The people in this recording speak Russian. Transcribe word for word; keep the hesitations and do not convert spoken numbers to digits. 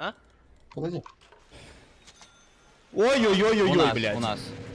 А? Подожди. Ой-ой-ой-ой-ой, блядь. У нас.